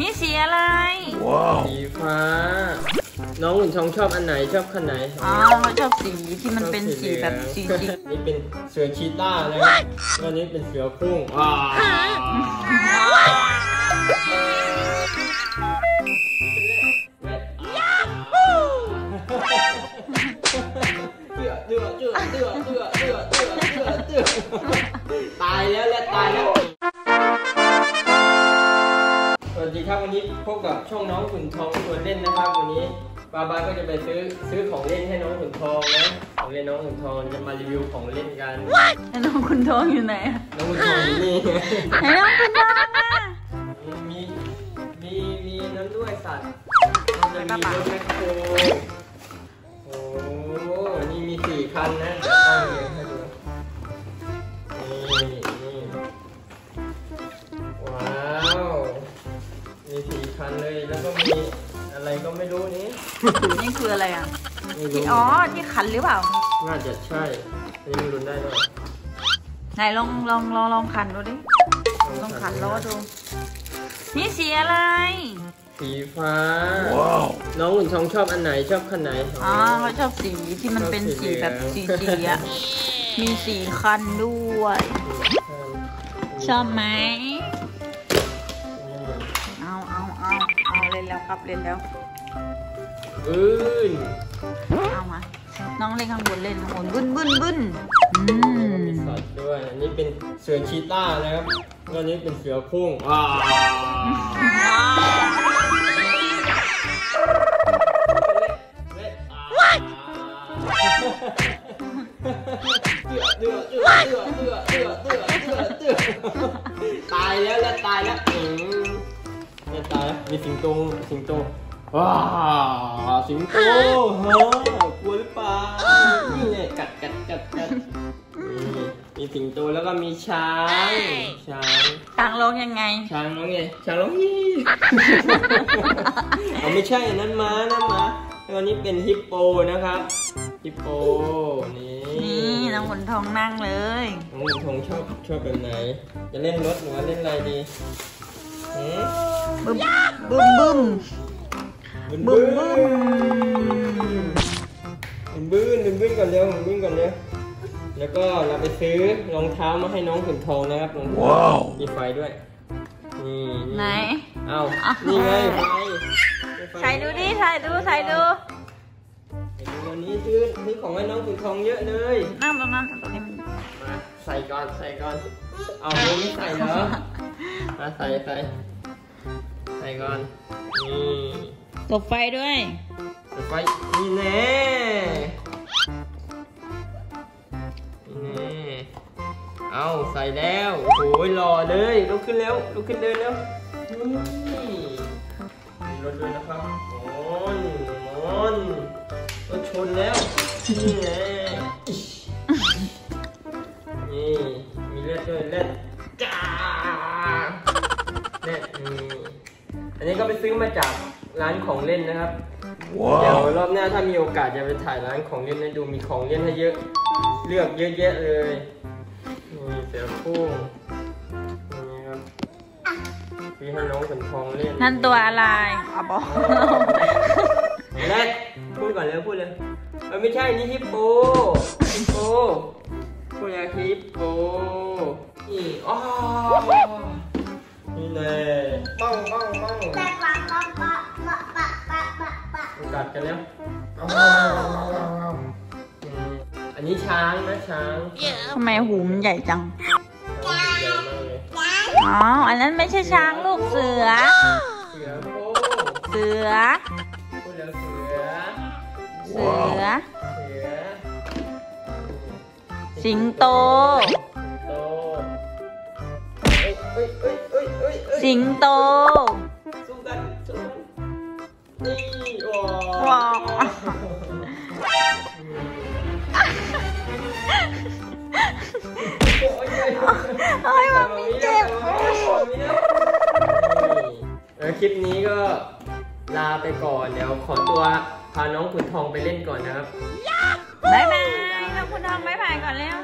นี่สีอะไรว้าวสีฟ้าน้องหลินชองชอบอันไหนชอบคันไหนอ๋อเขาชอบสีที่มันเป็นสีแบบสีนี่เป็นเสือชีต้าเลยอันนี้เป็นเสือพุ่งว้าวตายแล้วและตายแล้วสวัสดีครับวันนี้พบกับช่องน้องขุนทองชวนเล่นนะครับวันนี้บาบาก็จะไปซื้อของเล่นให้น้องขุนทองนะของเล่นน้องขุนทองจะมารีวิวของเล่นกันน้องขุนทองอยู่ไหนน้องขุนทองอยู่นี่น้องขุนทองมีน้ำด้วยสัตว์จะมีรถแมคโครโอ้นี่มี4 คันนะเลยแล้วก็มีอะไรก็ไม่รู้นี่นี่คืออะไรอ่ะอ๋อที่ขันหรือเปล่าน่าจะใช่นี่มันรุนได้ด้วยไหนลองขันดูดิลองขันแล้วก็ดูนี่สีอะไรสีฟ้าว้าวน้องหลินชองชอบอันไหนชอบคันไหนอ๋อเขาชอบสีที่มันเป็นสีแบบสีอ่ะมี4 คันด้วยชอบไหมเล่นแล้วครับเล่นแล้วเอามาน้องเล่นข้างบนเล่นข้างบนบึ้นมีสัตว์ด้วยอันนี้เป็นเสือชีต้านะครับอันนี้เป็นเสือพุ่งตายแล้วและตายแล้วมีสิงโตว้าสิงโตฮะกลัวหรือเปล่านี่ไงกัดมีสิงโตแล้วก็มีช้างร้องยังไงช้างร้องไงช้างร้องยี่เอาไม่ใช่นั่นม้าแล้วอันนี้เป็นฮิปโปนะครับฮิปโปนี่น้องขุนทองนั่งเลยน้องขุนทองชอบแบบไหนจะเล่นรถหรือว่าเล่นอะไรดีบึ้มก่อนเร็วแล้วก็เราไปซื้อรองเท้ามาให้น้องขุนทองนะครับรองเท้ามีไฟด้วยนี่ไหนเอานี่ไงไฟใส่ดูดิใส่ดูวันนี้ซื้อของให้น้องขุนทองเยอะเลยนั่งตรงนั้นมาใส่ก่อนเอาไม่ใส่เหรอมาใส่ก่อนนี่ตกไฟด้วยตกไฟนี่แน่เอาใส่แล้วโอ้ยหล่อเลยลุกขึ้นเดินแล้วนี่มีรถด้วยนะครับมอนรถชนแล้วนี่แน่นี่มีเลือดด้วยเลือดจ้าเนี่ยอันนี้ก็ไปซื้อมาจากร้านของเล่นนะครับ เดี๋ยวรอบหน้าถ้ามีโอกาสจะไปถ่ายร้านของเล่นให้ดูมีของเล่นให้เยอะเลือกเยอะแยะเลยมีเสือโคร่งนี่ครับมีให้น้องขุนทองเล่นนั่นตัวอะไรอ๋อบอกเล่นพูดก่อนเลยไม่ใช่นี่ฮิปโปพูดอะไรฮิปโปนี่อ๋อนี่เลยบ้องกัดกันแล้วอันนี้ช้างนะทำไมหูมันใหญ่จังอ๋ออันนั้นไม่ใช่ช้างลูกเสือสิงโตสู้กันนี่ว้าวโอ้ยมันมีเจ็บคลิปนี้ก็ลาไปก่อนเดี๋ยวขอตัวพาน้องขุนทองไปเล่นก่อนนะครับบ๊ายบายน้องขุนทองบ๊ายบายก่อนแล้ว